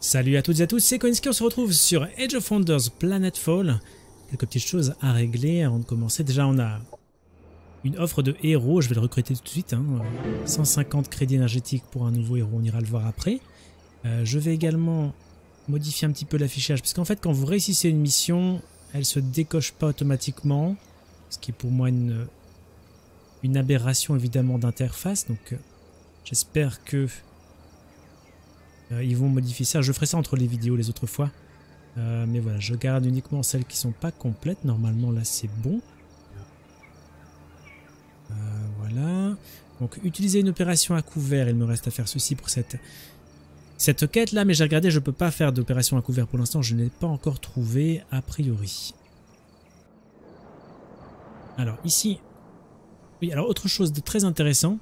Salut à toutes et à tous, c'est Koinsky, on se retrouve sur Age of Wonders Planetfall. Quelques petites choses à régler avant de commencer. Déjà, on a une offre de héros, je vais le recruter tout de suite. 150 crédits énergétiques pour un nouveau héros, on ira le voir après. Je vais également modifier un petit peu l'affichage, puisqu'en fait, quand vous réussissez une mission, elle se décoche pas automatiquement, ce qui est pour moi une aberration évidemment d'interface. Donc j'espère que ils vont modifier ça. Je ferai ça entre les vidéos les autres fois. Mais voilà, je garde uniquement celles qui sont pas complètes. Normalement, là, c'est bon. Voilà. Donc, utiliser une opération à couvert. Il me reste à faire ceci pour cette quête-là. Mais j'ai regardé, je peux pas faire d'opération à couvert pour l'instant. Je n'ai pas encore trouvé, a priori. Alors, ici... Oui, alors, autre chose de très intéressant.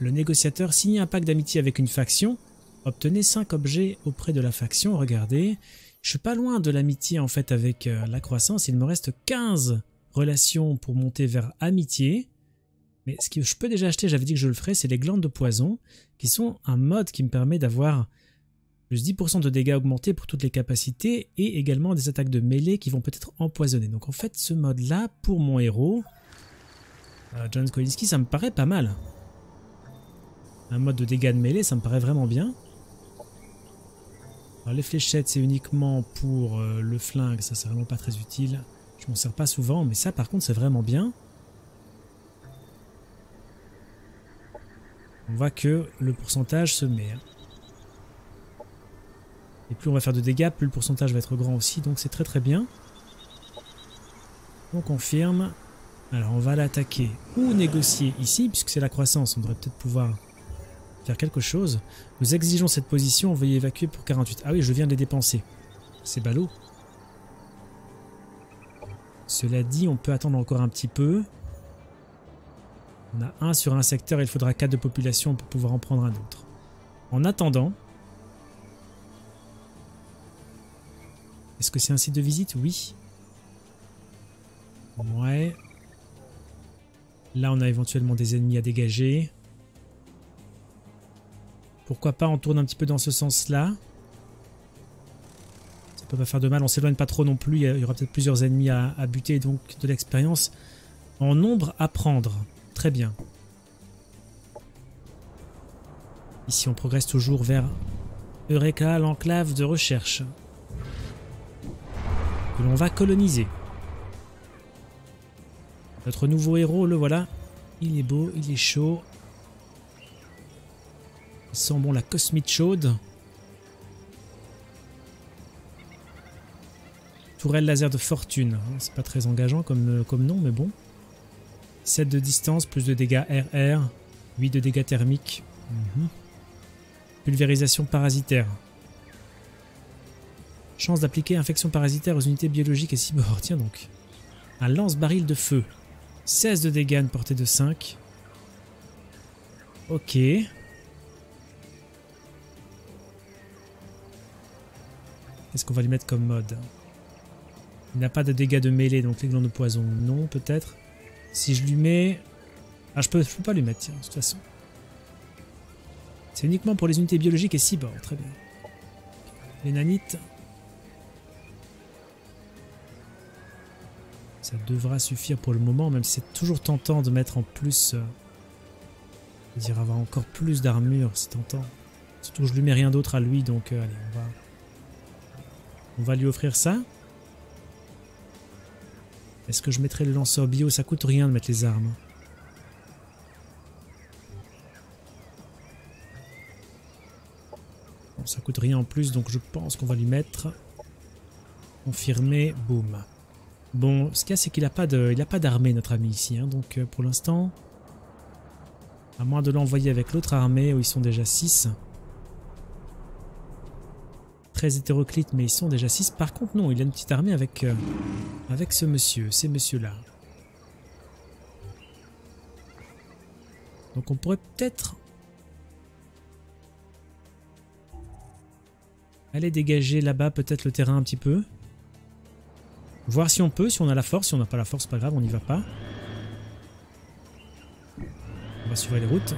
Le négociateur signe un pacte d'amitié avec une faction. Obtenez 5 objets auprès de la faction. Regardez, je suis pas loin de l'amitié en fait avec la croissance. Il me reste 15 relations pour monter vers amitié. Mais ce que je peux déjà acheter, j'avais dit que je le ferais, c'est les glandes de poison qui sont un mode qui me permet d'avoir plus 10% de dégâts augmentés pour toutes les capacités et également des attaques de mêlée qui vont peut-être empoisonner. Donc en fait, ce mode là pour mon héros, John Koinsky, ça me paraît pas mal. Un mode de dégâts de mêlée, ça me paraît vraiment bien. Alors les fléchettes, c'est uniquement pour le flingue, ça c'est vraiment pas très utile. Je m'en sers pas souvent, mais ça par contre c'est vraiment bien. On voit que le pourcentage se met. Et plus on va faire de dégâts, plus le pourcentage va être grand aussi, donc c'est très très bien. On confirme. Alors on va l'attaquer ou négocier ici, puisque c'est la croissance, on devrait peut-être pouvoir faire quelque chose. Nous exigeons cette position, veuillez évacuer pour 48. Ah oui, je viens de les dépenser. C'est ballot. Cela dit, on peut attendre encore un petit peu. On a un sur un secteur, il faudra 4 de population pour pouvoir en prendre un autre. En attendant... Est-ce que c'est un site de visite? Oui. Ouais. Là, on a éventuellement des ennemis à dégager. Pourquoi pas, on tourne un petit peu dans ce sens-là. Ça peut pas faire de mal, on s'éloigne pas trop non plus. Il y aura peut-être plusieurs ennemis à buter, donc de l'expérience en nombre à prendre. Très bien. Ici, on progresse toujours vers Eureka, l'enclave de recherche, que l'on va coloniser. Notre nouveau héros, le voilà. Il est beau, il est chaud. Il sent bon la cosmite chaude. Tourelle laser de fortune. C'est pas très engageant comme nom, mais bon. 7 de distance, plus de dégâts RR. 8 de dégâts thermiques. Pulvérisation parasitaire. Chance d'appliquer infection parasitaire aux unités biologiques et cyborgs. Tiens donc. Un lance-baril de feu. 16 de dégâts, une portée de 5. Ok. Qu'est-ce qu'on va lui mettre comme mode? Il n'a pas de dégâts de mêlée, donc les glandes de poison, non, peut-être. Si je lui mets... Ah, je peux pas lui mettre, tiens, de toute façon. C'est uniquement pour les unités biologiques et cyborgs, très bien. Les nanites... Ça devra suffire pour le moment, même si c'est toujours tentant de mettre en plus... dire avoir encore plus d'armure, c'est tentant. Surtout que je lui mets rien d'autre à lui, donc allez, on va lui offrir ça. Est-ce que je mettrai le lanceur bio? Ça coûte rien de mettre les armes. Bon, ça coûte rien en plus, donc je pense qu'on va lui mettre... Confirmé, boum. Bon, ce qu'il y a, c'est qu'il n'a pas d'armée, notre ami, ici. Donc, pour l'instant, à moins de l'envoyer avec l'autre armée, où ils sont déjà 6. Très hétéroclite, mais ils sont déjà 6. Par contre, non, il a une petite armée avec ce monsieur, ces messieurs-là. Donc, on pourrait peut-être aller dégager là-bas, peut-être le terrain un petit peu. Voir si on peut, si on a la force, si on n'a pas la force, pas grave, on n'y va pas. On va suivre les routes.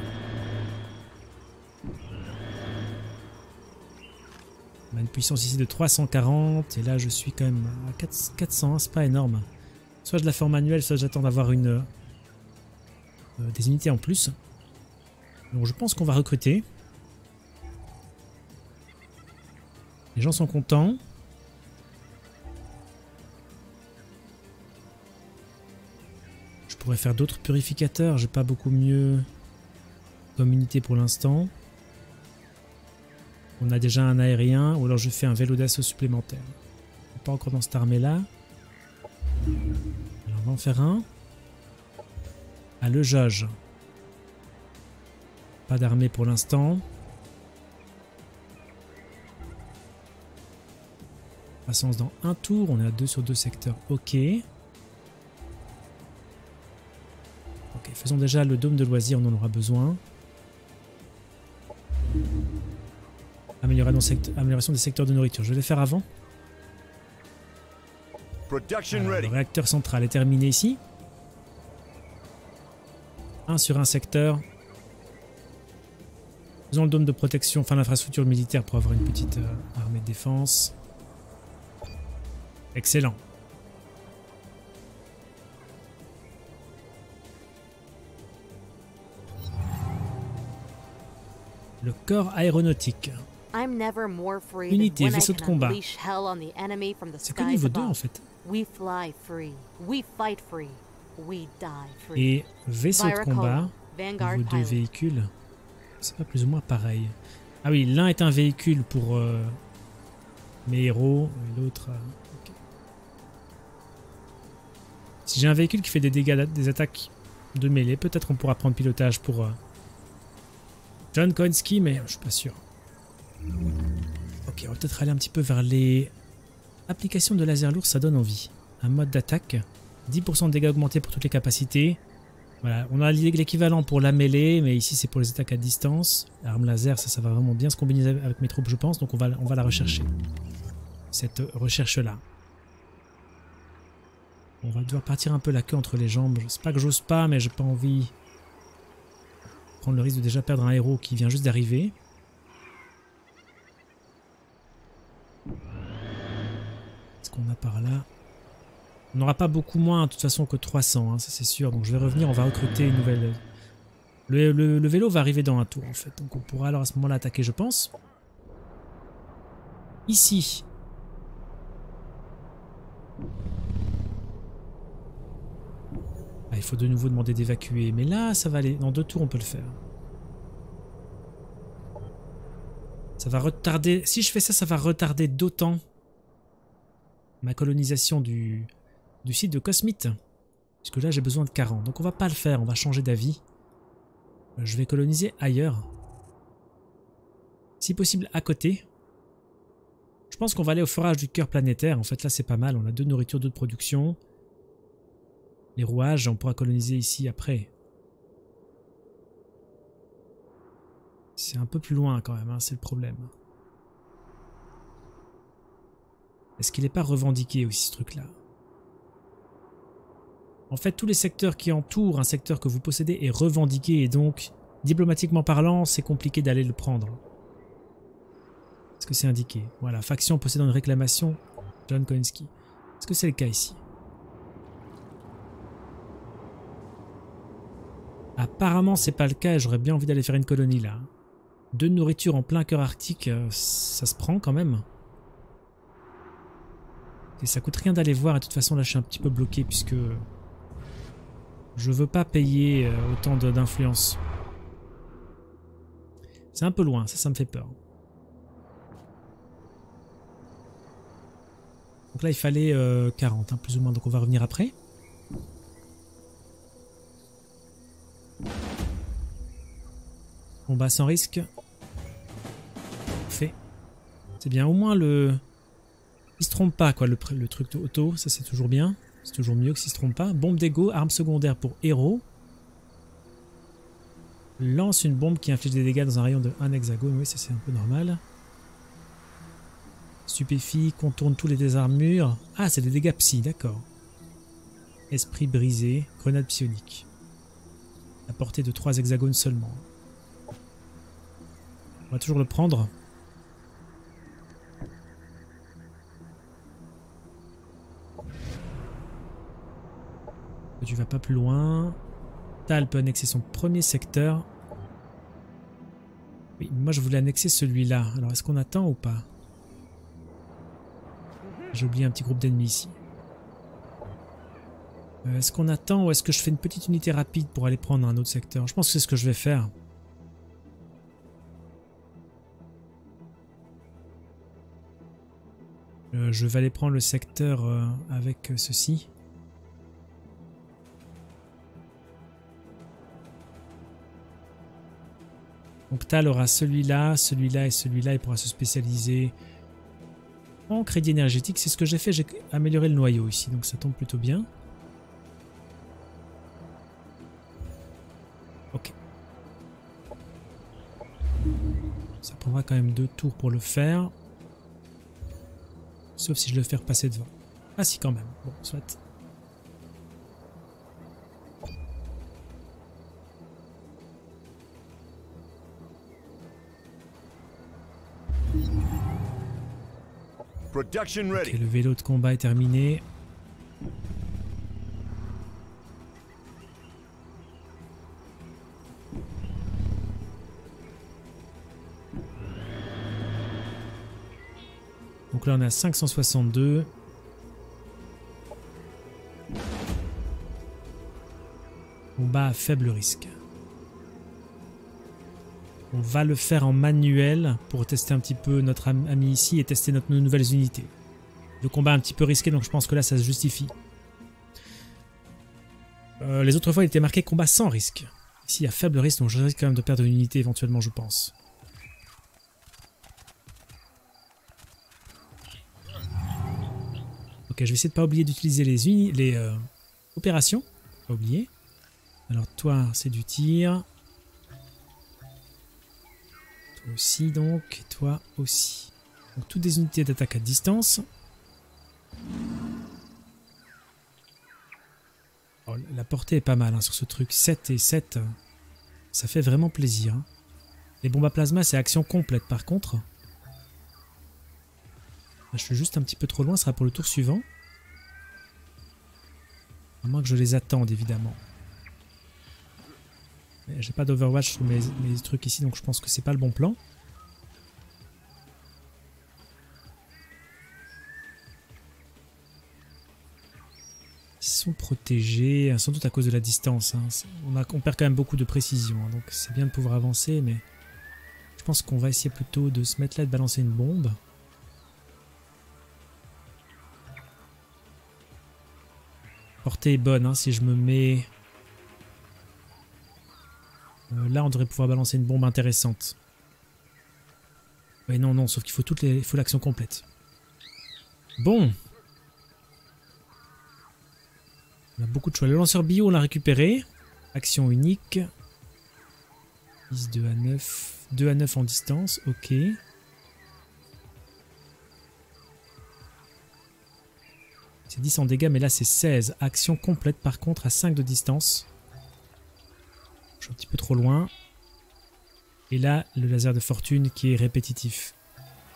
On a une puissance ici de 340 et là je suis quand même à 400, c'est pas énorme. Soit je la fais en manuel, soit j'attends d'avoir une des unités en plus. Donc je pense qu'on va recruter. Les gens sont contents. Je pourrais faire d'autres purificateurs, j'ai pas beaucoup mieux comme unité pour l'instant. On a déjà un aérien, ou alors je fais un vélo d'assaut supplémentaire. Pas encore dans cette armée-là. Alors on va en faire un. Ah, le jauge. Pas d'armée pour l'instant. Croissance dans un tour, on est à 2 sur 2 secteurs, ok. Ok, faisons déjà le dôme de loisirs, on en aura besoin. Amélioration des secteurs de nourriture. Je vais les faire avant. Alors, le réacteur central est terminé ici. 1 sur un secteur. Faisons le dôme de protection, enfin l'infrastructure militaire pour avoir une petite armée de défense. Excellent. Le corps aéronautique. Unité, vaisseau de combat. C'est que niveau 2 en fait. Et vaisseau de combat, niveau 2 véhicules, c'est pas plus ou moins pareil. Ah oui, l'un est un véhicule pour mes héros, et l'autre... okay. Si j'ai un véhicule qui fait des dégâts, des attaques de mêlée, peut-être on pourra prendre pilotage pour John Koinsky, mais je suis pas sûr. Ok, on va peut-être aller un petit peu vers les applications de laser lourd, ça donne envie. Un mode d'attaque, 10% de dégâts augmentés pour toutes les capacités. Voilà, on a l'équivalent pour la mêlée, mais ici c'est pour les attaques à distance. L'arme laser, ça va vraiment bien se combiner avec mes troupes, je pense, donc on va la rechercher. Cette recherche-là. On va devoir partir un peu la queue entre les jambes. C'est pas que j'ose pas, mais j'ai pas envie de prendre le risque de déjà perdre un héros qui vient juste d'arriver. Qu'on a par là. On n'aura pas beaucoup moins de toute façon que 300, hein, ça c'est sûr. Donc je vais revenir, on va recruter une nouvelle... Le vélo va arriver dans un tour en fait, donc on pourra alors à ce moment-là attaquer je pense. Ici. Ah, il faut de nouveau demander d'évacuer, mais là ça va aller, dans 2 tours on peut le faire. Ça va retarder, si je fais ça, ça va retarder d'autant ma colonisation du site de Cosmite. Puisque là, j'ai besoin de 40. Donc, on va pas le faire. On va changer d'avis. Je vais coloniser ailleurs. Si possible, à côté. Je pense qu'on va aller au forage du cœur planétaire. En fait, là, c'est pas mal. On a 2 nourritures, 2 de production. Les rouages, on pourra coloniser ici après. C'est un peu plus loin quand même, hein, c'est le problème. Est-ce qu'il n'est pas revendiqué aussi ce truc-là? En fait, tous les secteurs qui entourent un secteur que vous possédez est revendiqué et donc, diplomatiquement parlant, c'est compliqué d'aller le prendre. Est-ce que c'est indiqué? Voilà, faction possédant une réclamation, John Koinsky. Est-ce que c'est le cas ici? Apparemment, c'est pas le cas et j'aurais bien envie d'aller faire une colonie là. 2 nourritures en plein cœur arctique, ça se prend quand même. Et ça coûte rien d'aller voir, et de toute façon là je suis un petit peu bloqué puisque je veux pas payer autant d'influence. C'est un peu loin, ça me fait peur. Donc là il fallait 40 hein, plus ou moins, donc on va revenir après. Combat sans risque. Parfait. C'est bien, au moins le... il se trompe pas quoi, le truc de auto, ça c'est toujours bien, c'est toujours mieux que s'il se trompe pas. Bombe d'ego, arme secondaire pour héros. Lance une bombe qui inflige des dégâts dans un rayon de 1 hexagone, oui ça c'est un peu normal. Stupéfie, contourne tous les désarmures. Ah c'est des dégâts psy, d'accord. Esprit brisé, grenade psionique. À portée de 3 hexagones seulement. On va toujours le prendre. Tu vas pas plus loin. Tal peut annexer son premier secteur. Oui, moi je voulais annexer celui-là. Alors est-ce qu'on attend ou pas? J'ai oublié un petit groupe d'ennemis ici. Est-ce qu'on attend ou est-ce que je fais une petite unité rapide pour aller prendre un autre secteur? Je pense que c'est ce que je vais faire. Je vais aller prendre le secteur avec ceci. Donc Tal aura celui-là, celui-là et celui-là. Il pourra se spécialiser en crédit énergétique. C'est ce que j'ai fait. J'ai amélioré le noyau ici, donc ça tombe plutôt bien. Ok. Ça prendra quand même 2 tours pour le faire. Sauf si je le fais repasser devant. Ah si, quand même. Bon, soit. Ok, le vélo de combat est terminé. Donc là on est à 562. Combat à faible risque. On va le faire en manuel pour tester un petit peu notre ami ici et tester nos nouvelles unités. Le combat est un petit peu risqué, donc je pense que là ça se justifie. Les autres fois il était marqué combat sans risque. Ici il y a faible risque, donc je risque quand même de perdre une unité éventuellement, je pense. Ok, je vais essayer de ne pas oublier d'utiliser les opérations. Pas oublier. Alors toi c'est du tir. Aussi donc, et toi aussi. Donc toutes des unités d'attaque à distance. Oh, la portée est pas mal hein, sur ce truc. 7 et 7, ça fait vraiment plaisir. Hein. Les bombes à plasma, c'est action complète par contre. Là, je suis juste un petit peu trop loin, ce sera pour le tour suivant. À moins que je les attende évidemment. J'ai pas d'Overwatch sur mes trucs ici, donc je pense que c'est pas le bon plan. Ils sont protégés, sans doute à cause de la distance. Hein. On perd quand même beaucoup de précision, hein, donc c'est bien de pouvoir avancer, mais je pense qu'on va essayer plutôt de se mettre là, de balancer une bombe. Portée est bonne, hein, si je me mets... là, on devrait pouvoir balancer une bombe intéressante. Mais non, non, sauf qu'il faut l'action complète. Bon. On a beaucoup de choix. Le lanceur bio, on l'a récupéré. Action unique. 10, 2 à 9. 2 à 9 en distance, ok. C'est 10 en dégâts, mais là c'est 16. Action complète par contre à 5 de distance. Un petit peu trop loin. Et là, le laser de fortune qui est répétitif.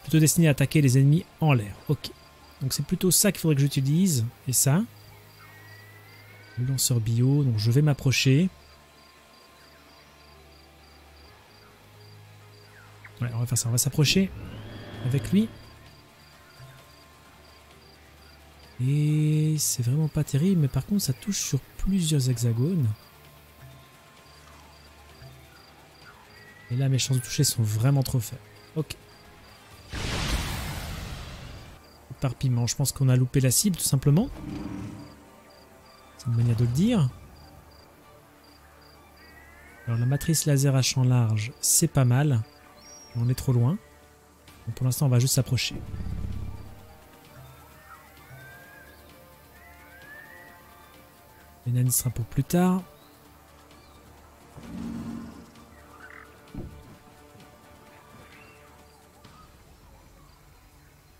Plutôt destiné à attaquer les ennemis en l'air. Ok. Donc c'est plutôt ça qu'il faudrait que j'utilise. Et ça. Le lanceur bio. Donc je vais m'approcher. Ouais, on va faire ça. On va s'approcher avec lui. Et c'est vraiment pas terrible. Mais par contre, ça touche sur plusieurs hexagones. Et là, mes chances de toucher sont vraiment trop faibles. Ok. Éparpillement. Je pense qu'on a loupé la cible, tout simplement. C'est une manière de le dire. Alors, la matrice laser à champ large, c'est pas mal. On est trop loin. Donc, pour l'instant, on va juste s'approcher. L'ennemi sera pour plus tard.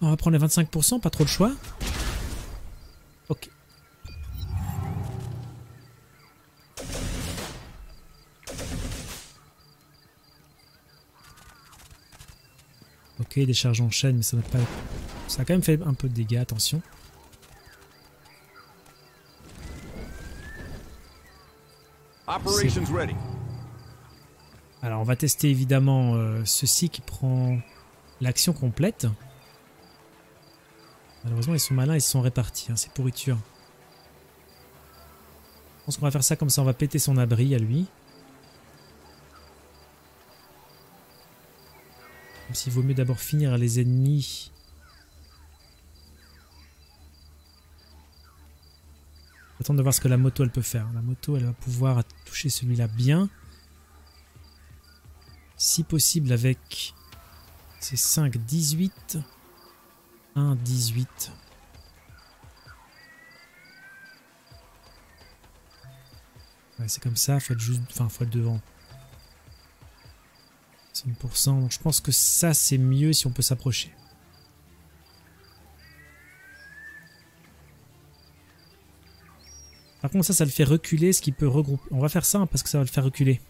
On va prendre les 25%, pas trop de choix. Ok. Ok, des charges en chaîne, mais ça n'a pas... Ça a quand même fait un peu de dégâts, attention. Alors on va tester évidemment ceci qui prend l'action complète. Malheureusement ils sont malins, ils se sont répartis, hein, c'est pourriture. Je pense qu'on va faire ça comme ça, on va péter son abri à lui. Même s'il vaut mieux d'abord finir les ennemis. Attendre de voir ce que la moto elle peut faire. La moto elle va pouvoir toucher celui-là bien. Si possible avec ces 5, 18. 1, 18. Ouais, c'est comme ça, faut être juste. Enfin, faut être devant. 5%. Donc je pense que ça c'est mieux si on peut s'approcher. Par contre ça, ça le fait reculer, ce qui peut regrouper. On va faire ça hein, parce que ça va le faire reculer.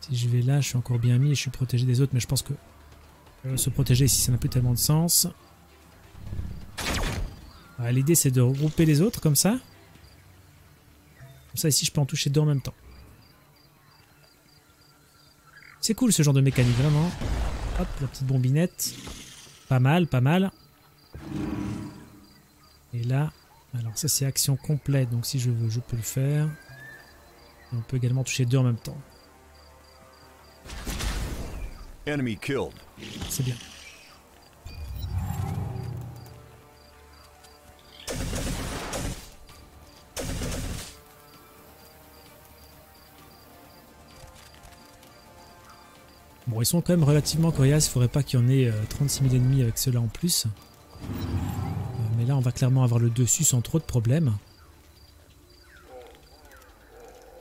Si je vais là, je suis encore bien mis et je suis protégé des autres, mais je pense que se protéger ici, ça n'a plus tellement de sens. Voilà, l'idée c'est de regrouper les autres comme ça. Comme ça ici, je peux en toucher deux en même temps. C'est cool ce genre de mécanique, vraiment. Hop, la petite bombinette. Pas mal, pas mal. Et là, alors ça c'est action complète, donc si je veux, je peux le faire. Et on peut également toucher deux en même temps. Enemy killed. C'est bien. Bon, ils sont quand même relativement coriaces, il faudrait pas qu'il y en ait 36 000 ennemis avec ceux-là en plus. Mais là, on va clairement avoir le dessus sans trop de problèmes.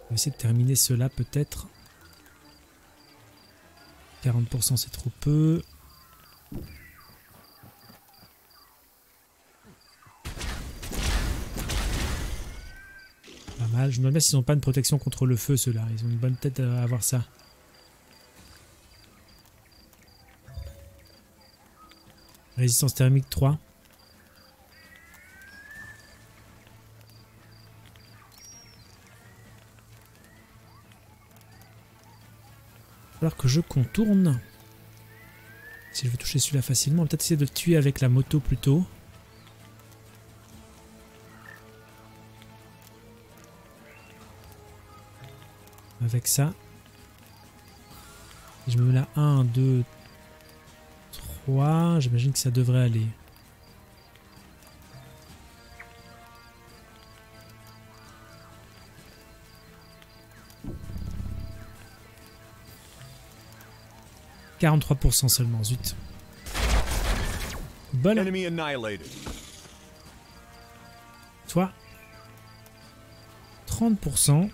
On va essayer de terminer ceux-là peut-être. 40% c'est trop peu. Pas mal, je me demande bien s'ils n'ont pas une protection contre le feu ceux-là, ils ont une bonne tête à avoir ça. Résistance thermique 3. Alors que je contourne. Si je veux toucher celui-là facilement, peut-être essayer de le tuer avec la moto plutôt. Avec ça. Je me mets là 1, 2, 3. J'imagine que ça devrait aller. « 43% seulement, zut. » Bol. Toi. 30%.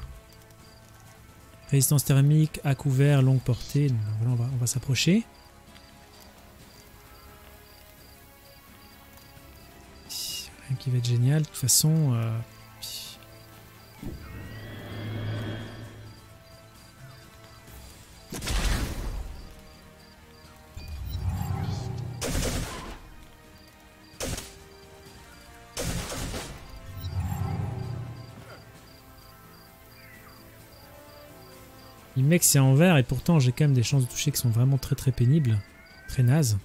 Résistance thermique, à couvert, longue portée. Voilà, on va s'approcher. Qui va être génial, de toute façon il mec c'est en vert et pourtant j'ai quand même des chances de toucher qui sont vraiment très très pénibles, très nazes.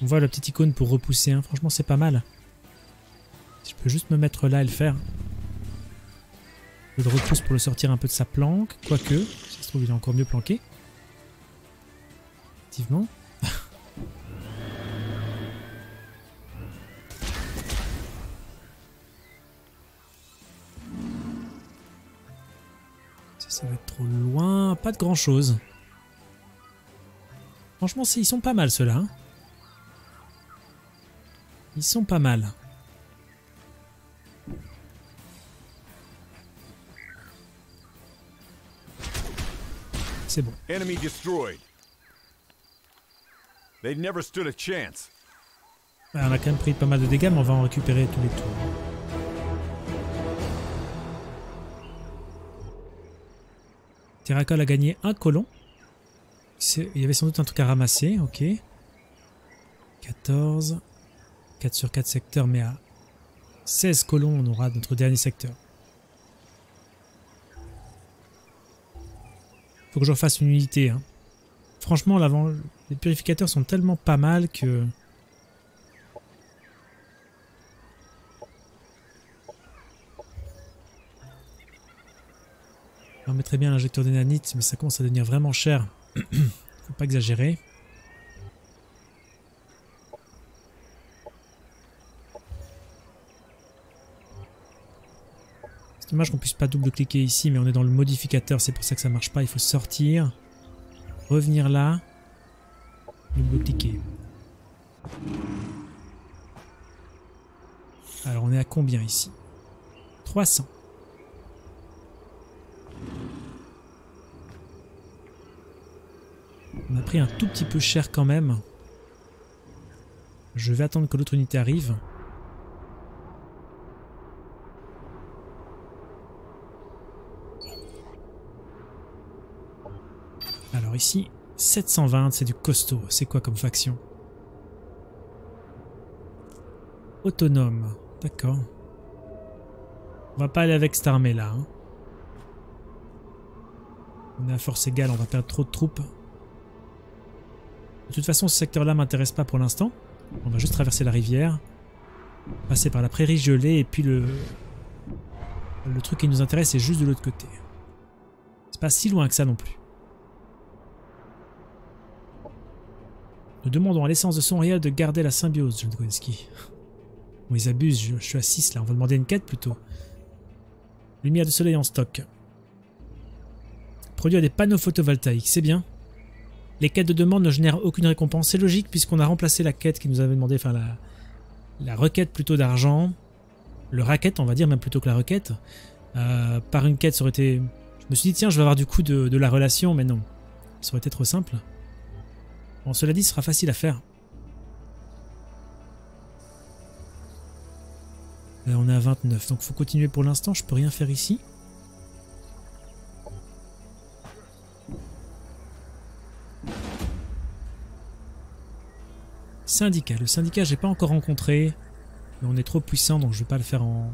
On voit la petite icône pour repousser, hein. Franchement c'est pas mal. Si je peux juste me mettre là et le faire. Je le repousse pour le sortir un peu de sa planque, quoique, si ça se trouve il est encore mieux planqué. Effectivement. Ça va être trop loin, pas de grand chose. Franchement ils sont pas mal ceux-là. Hein. Ils sont pas mal. C'est bon. Enemy destroyed. They've never stood a chance. On a quand même pris pas mal de dégâts, mais on va en récupérer tous les tours. Tyr'Akol a gagné un colon. Il y avait sans doute un truc à ramasser, ok. 14. 4 sur 4 secteurs, mais à 16 colons, on aura notre dernier secteur. Faut que je refasse une unité. Hein. Franchement, les purificateurs sont tellement pas mal que... On mettrait bien l'injecteur de nanite, mais ça commence à devenir vraiment cher. Faut pas exagérer. C'est dommage qu'on puisse pas double-cliquer ici, mais on est dans le modificateur, c'est pour ça que ça marche pas. Il faut sortir, revenir là, double-cliquer. Alors on est à combien ici? 300. On a pris un tout petit peu cher quand même. Je vais attendre que l'autre unité arrive. Alors ici, 720, c'est du costaud. C'est quoi comme faction? Autonome, d'accord. On va pas aller avec cette armée là. Hein. On est à force égale, on va perdre trop de troupes. De toute façon, ce secteur-là m'intéresse pas pour l'instant. On va juste traverser la rivière, passer par la prairie gelée, et puis le truc qui nous intéresse, c'est juste de l'autre côté. C'est pas si loin que ça non plus. Nous demandons à l'essence de Sonria de garder la symbiose, John Koinsky. Bon, ils abusent, je suis à 6 là, on va demander une quête plutôt. Lumière de soleil en stock. Produire des panneaux photovoltaïques, c'est bien. Les quêtes de demande ne génèrent aucune récompense. C'est logique puisqu'on a remplacé la quête qui nous avait demandé, enfin la requête plutôt d'argent, le racket on va dire même plutôt que la requête, par une quête ça aurait été... Je me suis dit tiens je vais avoir du coup de la relation mais non, ça aurait été trop simple. Bon cela dit ce sera facile à faire. Là on est à 29 donc faut continuer pour l'instant, je peux rien faire ici. Syndicat. Le syndicat, j'ai pas encore rencontré, mais on est trop puissant, donc je vais pas le faire en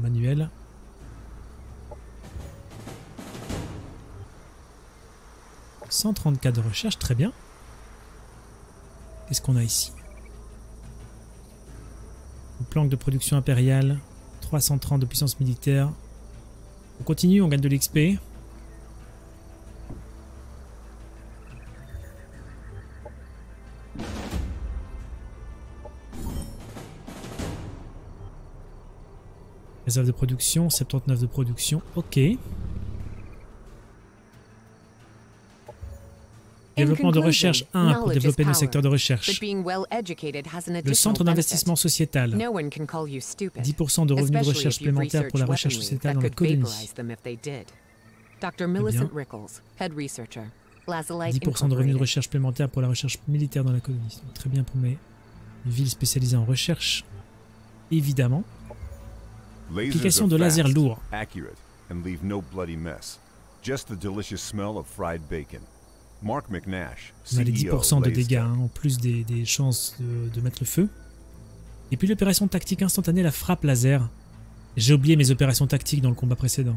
manuel. $134 de recherche, très bien. Qu'est-ce qu'on a ici? Une planque de production impériale, 330 de puissance militaire. On continue, on gagne de l'XP. Réserve de production, 79 de production, ok. Développement de recherche 1 pour développer nos secteurs de recherche. Le centre d'investissement sociétal. 10% de revenus de recherche supplémentaires pour la recherche sociétale dans la colonie. 10% de revenus de recherche supplémentaires pour la recherche militaire dans la colonie. Donc, très bien pour mes villes spécialisées en recherche, évidemment. Application de laser lourd. On a les 10% de dégâts hein, en plus des chances de mettre le feu. Et puis l'opération tactique instantanée, la frappe laser. J'ai oublié mes opérations tactiques dans le combat précédent.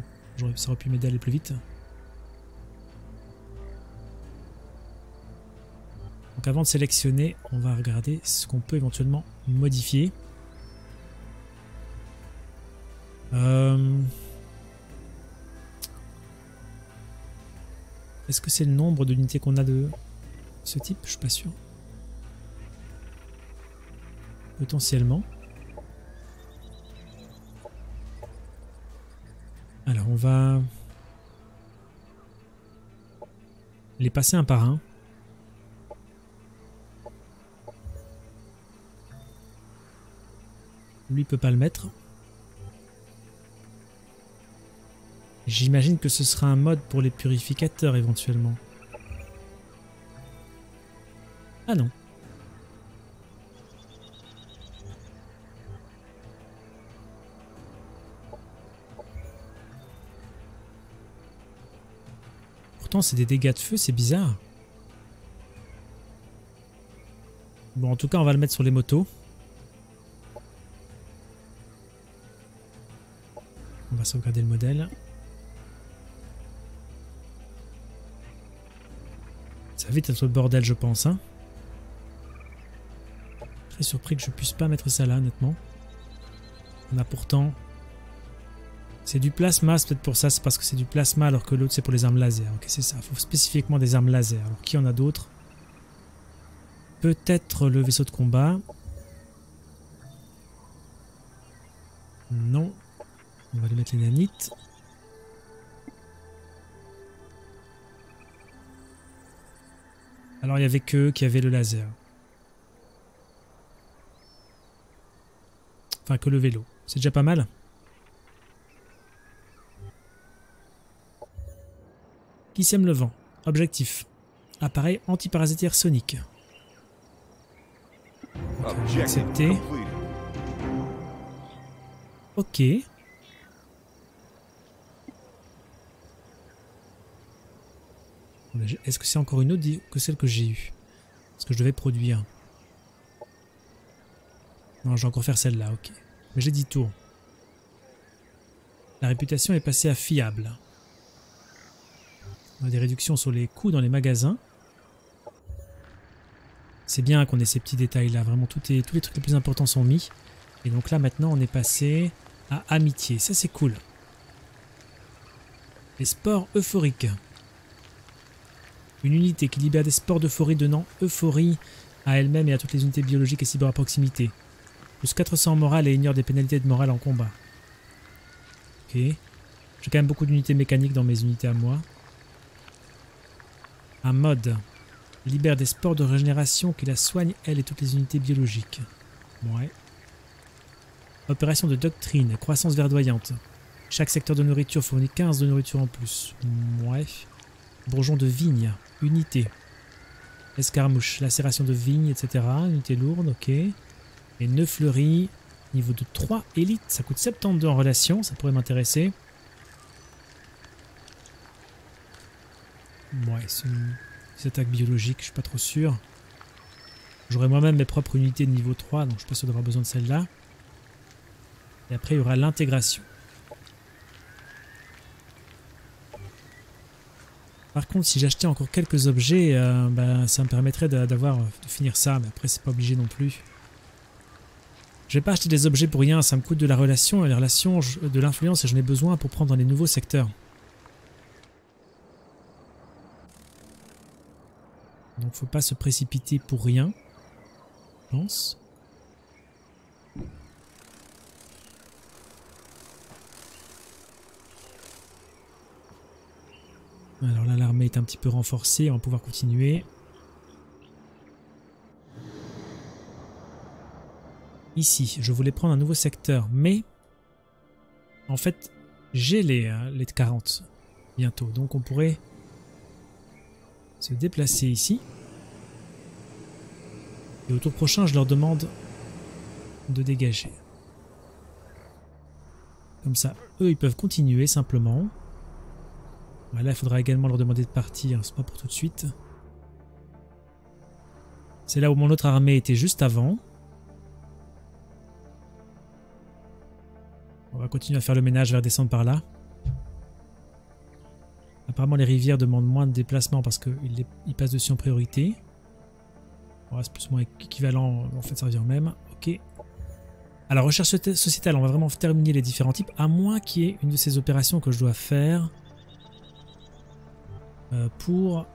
Ça aurait pu m'aider à aller plus vite. Donc avant de sélectionner, on va regarder ce qu'on peut éventuellement modifier. Est-ce que c'est le nombre d'unités qu'on a de ce type? Je suis pas sûr. Potentiellement. Alors on va les passer un par un. Lui peut pas le mettre. J'imagine que ce sera un mode pour les purificateurs éventuellement. Ah non. Pourtant c'est des dégâts de feu, c'est bizarre. Bon, en tout cas, on va le mettre sur les motos. On va sauvegarder le modèle. Ça va vite être le bordel, je pense, hein. Très surpris que je puisse pas mettre ça là, honnêtement. On a pourtant... C'est du plasma, c'est peut-être pour ça, c'est parce que c'est du plasma alors que l'autre c'est pour les armes laser. Ok, c'est ça, il faut spécifiquement des armes laser. Alors qui en a d'autres? Peut-être le vaisseau de combat. Non. On va lui mettre les nanites. Alors il n'y avait qu'eux qui avaient le laser. Enfin que le vélo. C'est déjà pas mal. Qui sème le vent? Objectif. Appareil antiparasitaire sonique. Okay, accepté. Ok. Est-ce que c'est encore une autre que celle que j'ai eue? Est-ce que je devais produire? Non, je vais encore faire celle-là, ok. Mais j'ai dit tout. La réputation est passée à fiable. On a des réductions sur les coûts dans les magasins. C'est bien qu'on ait ces petits détails-là. Vraiment, tous les trucs les plus importants sont mis. Et donc là, maintenant, on est passé à amitié. Ça, c'est cool. Les sports euphoriques. Une unité qui libère des sports d'euphorie donnant euphorie à elle-même et à toutes les unités biologiques et cyber à proximité. Plus 400 en morale et ignore des pénalités de morale en combat. Ok. J'ai quand même beaucoup d'unités mécaniques dans mes unités à moi. Un mode. Libère des spores de régénération qui la soignent, elle et toutes les unités biologiques. Ouais. Opération de doctrine. Croissance verdoyante. Chaque secteur de nourriture fournit 15 de nourriture en plus. Ouais. Bourgeon de vigne. Unité. Escarmouche. Lacération de vigne, etc. Unité lourde, ok. Et nœud fleuri. Niveau de 3 élite. Ça coûte 72 en relation. Ça pourrait m'intéresser. Ouais, c'est une attaque biologique, je suis pas trop sûr. J'aurai moi-même mes propres unités de niveau 3, donc je suis pas sûr d'avoir besoin de celle-là. Et après, il y aura l'intégration. Par contre, si j'achetais encore quelques objets, ça me permettrait de finir ça, mais après, c'est pas obligé non plus. Je vais pas acheter des objets pour rien, ça me coûte de la relation, et les relations, de l'influence, et j'en ai besoin pour prendre dans les nouveaux secteurs. Donc faut pas se précipiter pour rien, je pense. Alors là l'armée est un petit peu renforcée, on va pouvoir continuer. Ici, je voulais prendre un nouveau secteur, mais en fait j'ai les 40 bientôt, donc on pourrait se déplacer ici. Et au tour prochain, je leur demande de dégager. Comme ça, eux, ils peuvent continuer simplement. Voilà, il faudra également leur demander de partir, c'est pas pour tout de suite. C'est là où mon autre armée était juste avant. On va continuer à faire le ménage, vers descendre par là. Apparemment, les rivières demandent moins de déplacement parce qu'ils passent dessus en priorité. Bon, c'est plus ou moins équivalent, en fait ça revient au même. Ok. Alors recherche sociétale, on va vraiment terminer les différents types, à moins qu'il y ait une de ces opérations que je dois faire pour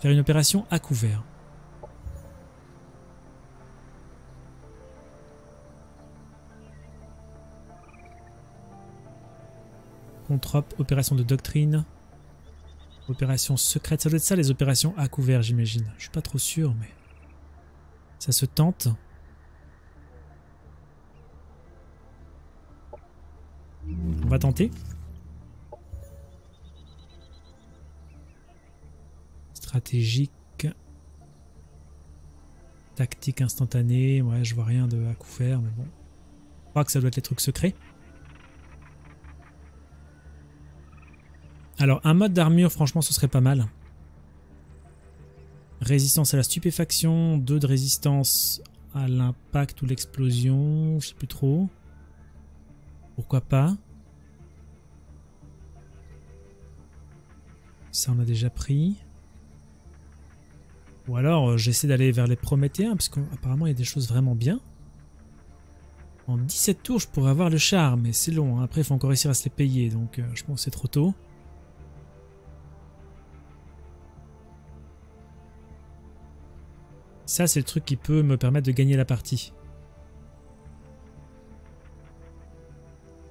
faire une opération à couvert. Contre-op, opération de doctrine. Opération secrète, ça doit être ça les opérations à couvert j'imagine. Je suis pas trop sûr mais ça se tente. On va tenter. Stratégique. Tactique instantanée. Ouais je vois rien de à couvert mais bon. Je crois que ça doit être les trucs secrets. Alors un mode d'armure franchement ce serait pas mal. Résistance à la stupéfaction, 2 de résistance à l'impact ou l'explosion, je sais plus trop. Pourquoi pas? Ça on a déjà pris. Ou alors j'essaie d'aller vers les Prométhéens, parce qu'apparemment il y a des choses vraiment bien. En 17 tours je pourrais avoir le char, mais c'est long, hein. Après il faut encore réussir à se les payer, donc je pense que c'est trop tôt. Ça, c'est le truc qui peut me permettre de gagner la partie.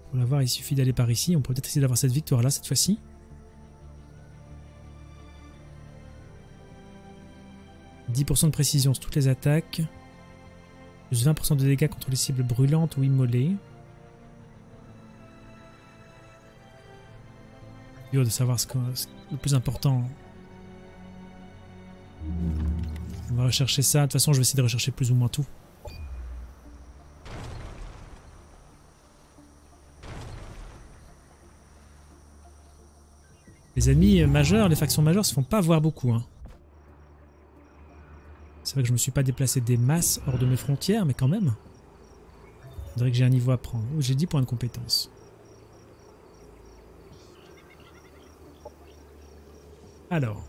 Pour l'avoir, il suffit d'aller par ici. On peut peut-être essayer d'avoir cette victoire-là, cette fois-ci. « 10% de précision sur toutes les attaques. »« 20% de dégâts contre les cibles brûlantes ou immolées. » C'est dur de savoir ce que le plus important. On va rechercher ça. De toute façon, je vais essayer de rechercher plus ou moins tout. Les ennemis majeurs, les factions majeures se font pas voir beaucoup, hein. C'est vrai que je me suis pas déplacé des masses hors de mes frontières, mais quand même. On dirait que j'ai un niveau à prendre. Oh, j'ai 10 points de compétence. Alors...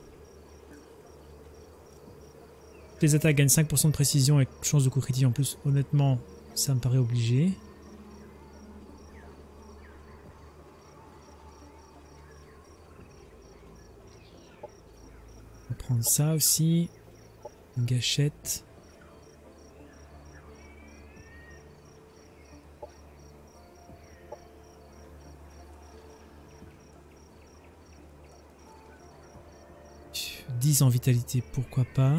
les attaques gagnent 5% de précision et chance de coup critique en plus. Honnêtement, ça me paraît obligé. On va prendre ça aussi. Une gâchette. Pff, 10 en vitalité, pourquoi pas.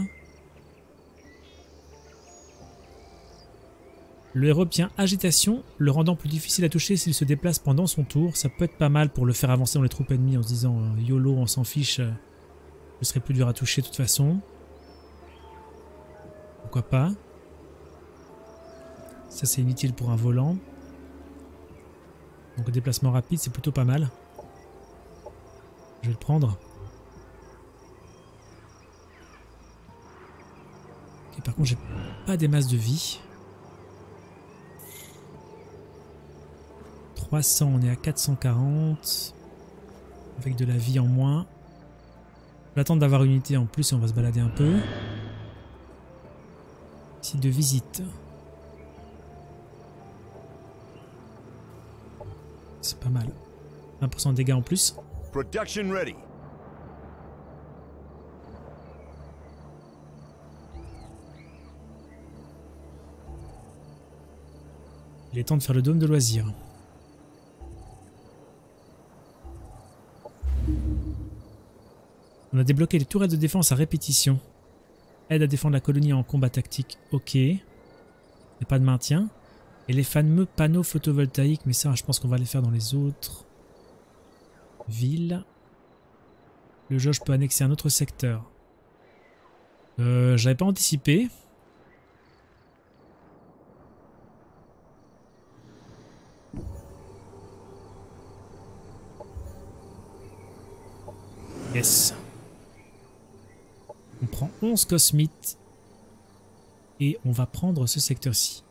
Le héros obtient agitation, le rendant plus difficile à toucher s'il se déplace pendant son tour. Ça peut être pas mal pour le faire avancer dans les troupes ennemies en se disant « YOLO, on s'en fiche, je serai plus dur à toucher de toute façon ». Pourquoi pas. Ça c'est inutile pour un volant. Donc le déplacement rapide c'est plutôt pas mal. Je vais le prendre. Et par contre j'ai pas des masses de vie. 300, on est à 440, avec de la vie en moins. On va attendre d'avoir une unité en plus et on va se balader un peu. Site de visite. C'est pas mal. 1% de dégâts en plus. Production ready. Il est temps de faire le dôme de loisirs. On a débloqué les tourelles de défense à répétition. Aide à défendre la colonie en combat tactique, ok. Il n'y a pas de maintien. Et les fameux panneaux photovoltaïques, mais ça je pense qu'on va les faire dans les autres villes. Le jauge peut annexer un autre secteur. J'avais pas anticipé. Yes. On prend 11 cosmites et on va prendre ce secteur-ci.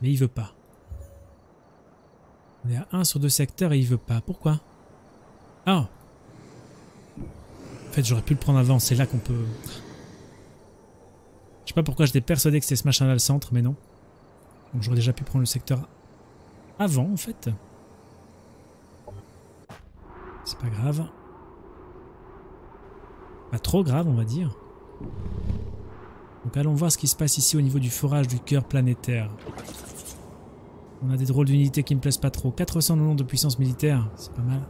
Mais il veut pas. On est à 1 sur 2 secteurs et il veut pas. Pourquoi? Ah! En fait, j'aurais pu le prendre avant. C'est là qu'on peut... Je sais pas pourquoi j'étais persuadé que c'était ce machin-là le centre, mais non. Donc j'aurais déjà pu prendre le secteur avant, en fait. C'est pas grave. Pas trop grave, on va dire. Donc allons voir ce qui se passe ici au niveau du forage du cœur planétaire. On a des drôles d'unités qui me plaisent pas trop. 490 de puissance militaire, c'est pas mal.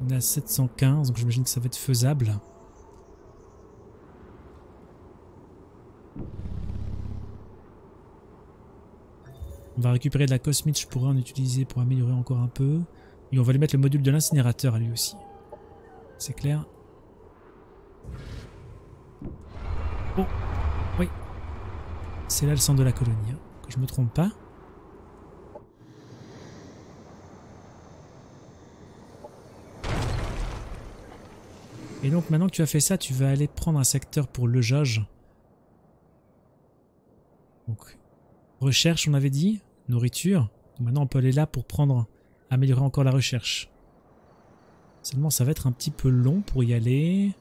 On est à 715, donc j'imagine que ça va être faisable. On va récupérer de la cosmite, je pourrais en utiliser pour améliorer encore un peu. Et on va lui mettre le module de l'incinérateur à lui aussi. C'est clair. Oh, oui. C'est là le centre de la colonie, hein, que je me trompe pas. Et donc maintenant que tu as fait ça, tu vas aller prendre un secteur pour le jauge. Donc recherche, on avait dit, nourriture. Donc maintenant on peut aller là pour prendre, améliorer encore la recherche. Seulement ça va être un petit peu long pour y aller.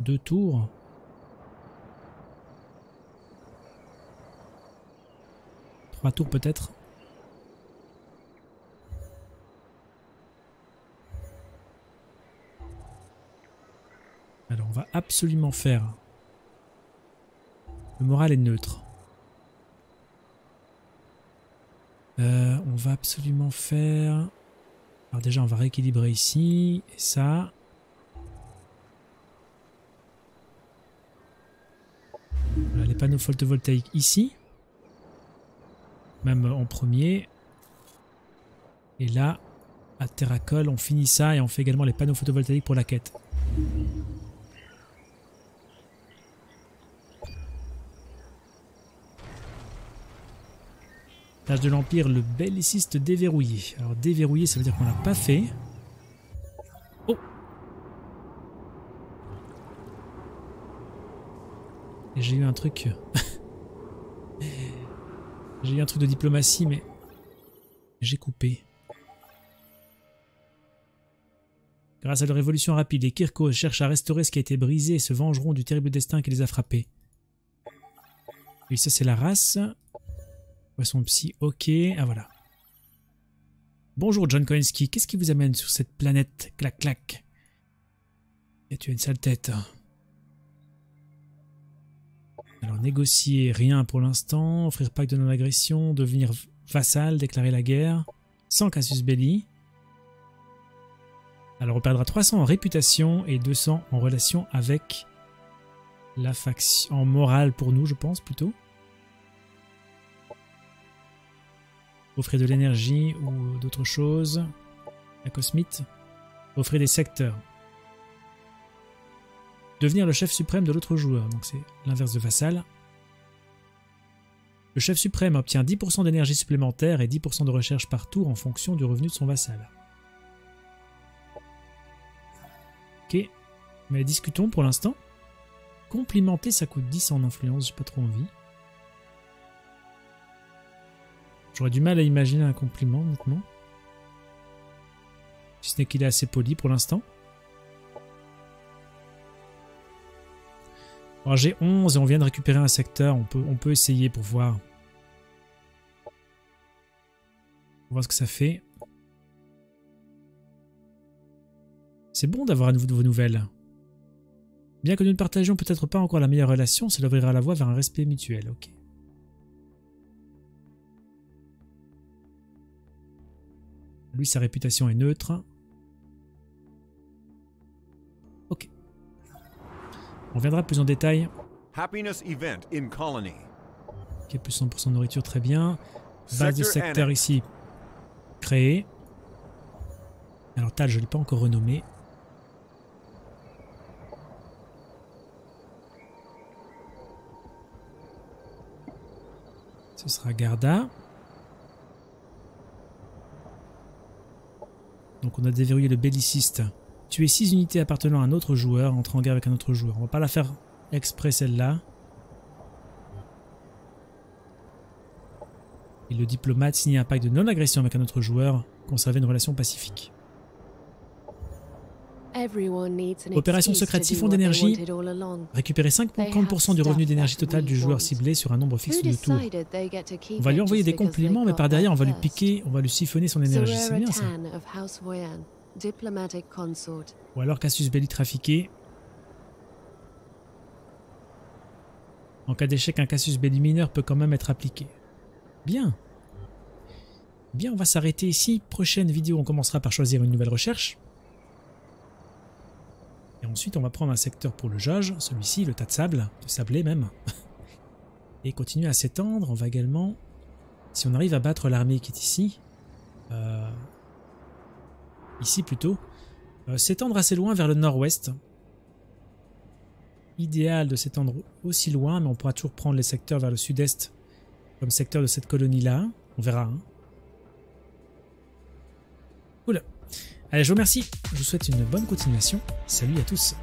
2 tours. Un tour peut-être. Alors on va absolument faire. Le moral est neutre. On va absolument faire. Alors déjà on va rééquilibrer ici et ça. Voilà, les panneaux photovoltaïques ici. Même en premier. Et là, à Tyr'Akol, on finit ça et on fait également les panneaux photovoltaïques pour la quête. Tâche de l'Empire, le belliciste déverrouillé. Alors déverrouillé, ça veut dire qu'on l'a pas fait. Oh! Et j'ai eu un truc... J'ai eu un truc de diplomatie, mais j'ai coupé. Grâce à leur évolution rapide, les Kirko cherchent à restaurer ce qui a été brisé et se vengeront du terrible destin qui les a frappés. Et ça, c'est la race. Poisson psy, ok. Ah, voilà. Bonjour, John Koinsky. Qu'est-ce qui vous amène sur cette planète? Clac, clac. Et tu as une sale tête. Alors, négocier, rien pour l'instant. Offrir pacte de non-agression. Devenir vassal. Déclarer la guerre. Sans casus belli. Alors, on perdra 300 en réputation et 200 en relation avec la faction. En morale pour nous, je pense, plutôt. Offrir de l'énergie ou d'autres choses. La cosmite. Offrir des secteurs. Devenir le chef suprême de l'autre joueur, donc c'est l'inverse de vassal. Le chef suprême obtient 10% d'énergie supplémentaire et 10% de recherche par tour en fonction du revenu de son vassal. Ok, mais discutons pour l'instant. Complimenter, ça coûte 10 en influence, j'ai pas trop envie. J'aurais du mal à imaginer un compliment, honnêtement. Si ce n'est qu'il est assez poli pour l'instant. Alors j'ai 11 et on vient de récupérer un secteur, on peut essayer pour voir. On va voir ce que ça fait. C'est bon d'avoir à nouveau de vos nouvelles. Bien que nous ne partagions peut-être pas encore la meilleure relation, cela ouvrira la voie vers un respect mutuel. Ok. Lui, sa réputation est neutre. On reviendra plus en détail. Happiness event in colony. Ok, plus 100% de nourriture, très bien. Base de secteur ici, créée. Alors Tal, je ne l'ai pas encore renommé. Ce sera Garda. Donc on a déverrouillé le belliciste. Tuer 6 unités appartenant à un autre joueur, entre en guerre avec un autre joueur. On va pas la faire exprès celle-là. Et le diplomate signe un pacte de non-agression avec un autre joueur, conserver une relation pacifique. Opération secrète siphon d'énergie. Récupérer 50% du revenu d'énergie totale du joueur ciblé sur un nombre fixe de tours. On va lui envoyer des compliments, mais par derrière on va lui piquer, on va lui siphonner son énergie. C'est bien ça. Ou alors casus belli trafiqué. En cas d'échec, un casus belli mineur peut quand même être appliqué. Bien. Bien, on va s'arrêter ici. Prochaine vidéo, on commencera par choisir une nouvelle recherche. Et ensuite, on va prendre un secteur pour le jauge, celui-ci, le tas de sable, de sablé même. Et continuer à s'étendre. On va également, si on arrive à battre l'armée qui est ici... ici plutôt, s'étendre assez loin vers le nord-ouest. idéal de s'étendre aussi loin, mais on pourra toujours prendre les secteurs vers le sud-est comme secteur de cette colonie-là. On verra. Hein. Cool. Allez, je vous remercie. Je vous souhaite une bonne continuation. Salut à tous.